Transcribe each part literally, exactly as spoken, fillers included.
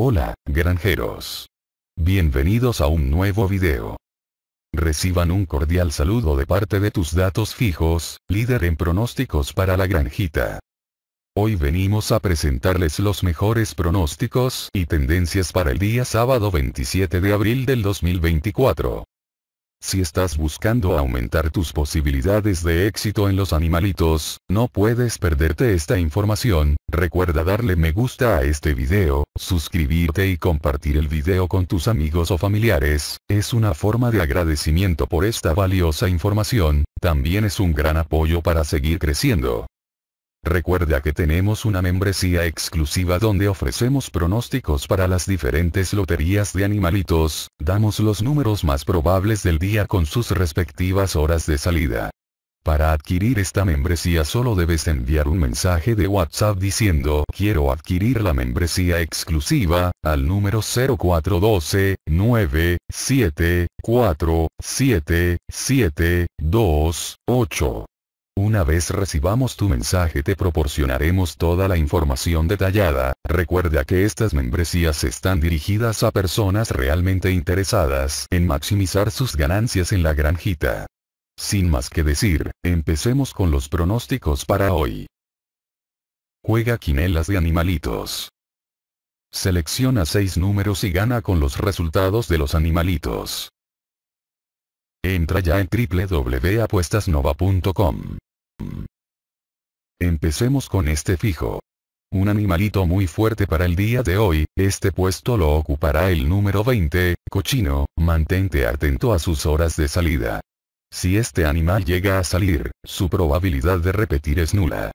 Hola, granjeros. Bienvenidos a un nuevo video. Reciban un cordial saludo de parte de Tus Datos Fijos, líder en pronósticos para la granjita. Hoy venimos a presentarles los mejores pronósticos y tendencias para el día sábado veintisiete de abril del dos mil veinticuatro. Si estás buscando aumentar tus posibilidades de éxito en los animalitos, no puedes perderte esta información. Recuerda darle me gusta a este video, suscribirte y compartir el video con tus amigos o familiares, es una forma de agradecimiento por esta valiosa información, también es un gran apoyo para seguir creciendo. Recuerda que tenemos una membresía exclusiva donde ofrecemos pronósticos para las diferentes loterías de animalitos, damos los números más probables del día con sus respectivas horas de salida. Para adquirir esta membresía solo debes enviar un mensaje de WhatsApp diciendo "Quiero adquirir la membresía exclusiva" al número cero cuatro uno dos, nueve siete cuatro siete siete dos ocho. Una vez recibamos tu mensaje te proporcionaremos toda la información detallada. Recuerda que estas membresías están dirigidas a personas realmente interesadas en maximizar sus ganancias en la granjita. Sin más que decir, empecemos con los pronósticos para hoy. Juega quinelas de animalitos. Selecciona seis números y gana con los resultados de los animalitos. Entra ya en doble ve doble ve doble ve punto apuestas nova punto com. Empecemos con este fijo. Un animalito muy fuerte para el día de hoy, este puesto lo ocupará el número veinte, cochino. Mantente atento a sus horas de salida. Si este animal llega a salir, su probabilidad de repetir es nula.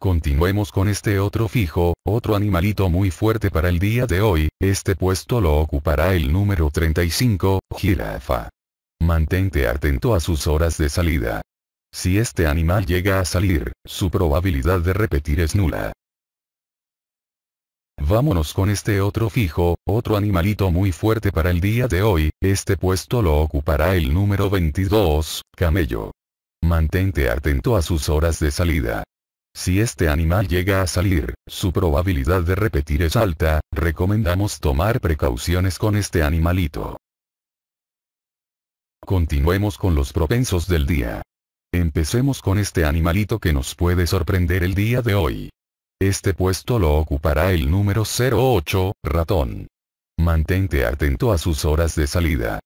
Continuemos con este otro fijo, otro animalito muy fuerte para el día de hoy, este puesto lo ocupará el número treinta y cinco, jirafa. Mantente atento a sus horas de salida. Si este animal llega a salir, su probabilidad de repetir es nula. Vámonos con este otro fijo, otro animalito muy fuerte para el día de hoy, este puesto lo ocupará el número veintidós, camello. Mantente atento a sus horas de salida. Si este animal llega a salir, su probabilidad de repetir es alta, recomendamos tomar precauciones con este animalito. Continuemos con los propensos del día. Empecemos con este animalito que nos puede sorprender el día de hoy. Este puesto lo ocupará el número ocho, ratón. Mantente atento a sus horas de salida.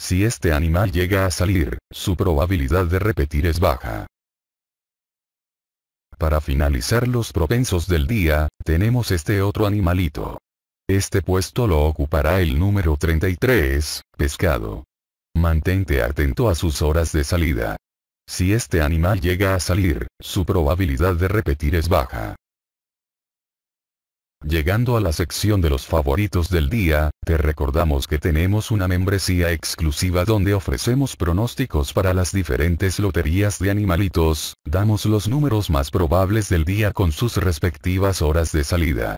Si este animal llega a salir, su probabilidad de repetir es baja. Para finalizar los propensos del día, tenemos este otro animalito. Este puesto lo ocupará el número treinta y tres, pescado. Mantente atento a sus horas de salida. Si este animal llega a salir, su probabilidad de repetir es baja. Llegando a la sección de los favoritos del día, te recordamos que tenemos una membresía exclusiva donde ofrecemos pronósticos para las diferentes loterías de animalitos, damos los números más probables del día con sus respectivas horas de salida.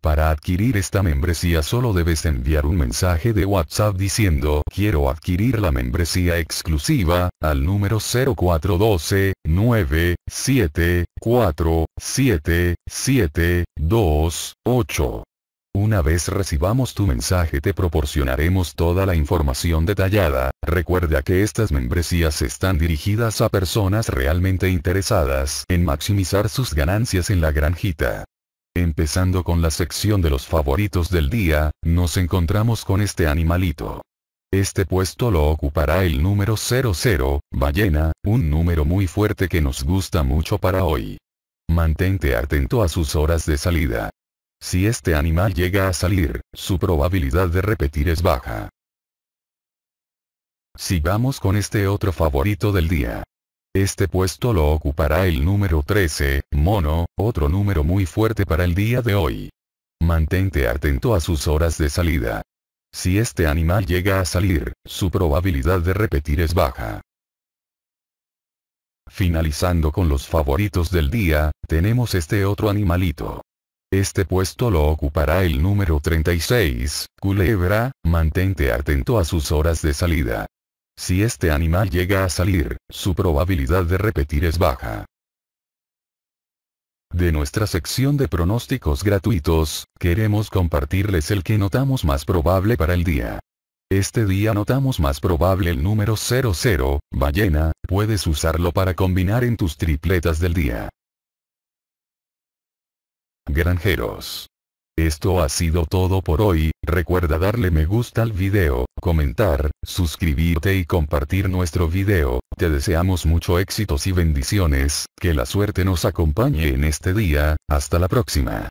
Para adquirir esta membresía solo debes enviar un mensaje de WhatsApp diciendo "Quiero adquirir la membresía exclusiva" al número cero cuatro uno dos, nueve siete cuatro siete siete dos ocho. Una vez recibamos tu mensaje te proporcionaremos toda la información detallada. Recuerda que estas membresías están dirigidas a personas realmente interesadas en maximizar sus ganancias en la granjita. Empezando con la sección de los favoritos del día, nos encontramos con este animalito. Este puesto lo ocupará el número cero cero, ballena, un número muy fuerte que nos gusta mucho para hoy. Mantente atento a sus horas de salida. Si este animal llega a salir, su probabilidad de repetir es baja. Sigamos con este otro favorito del día. Este puesto lo ocupará el número trece, mono, otro número muy fuerte para el día de hoy. Mantente atento a sus horas de salida. Si este animal llega a salir, su probabilidad de repetir es baja. Finalizando con los favoritos del día, tenemos este otro animalito. Este puesto lo ocupará el número treinta y seis, culebra. Mantente atento a sus horas de salida. Si este animal llega a salir, su probabilidad de repetir es baja. De nuestra sección de pronósticos gratuitos, queremos compartirles el que notamos más probable para el día. Este día notamos más probable el número cero cero, ballena, puedes usarlo para combinar en tus tripletas del día. Granjeros. Esto ha sido todo por hoy, recuerda darle me gusta al video, comentar, suscribirte y compartir nuestro video, te deseamos mucho éxitos y bendiciones, que la suerte nos acompañe en este día, hasta la próxima.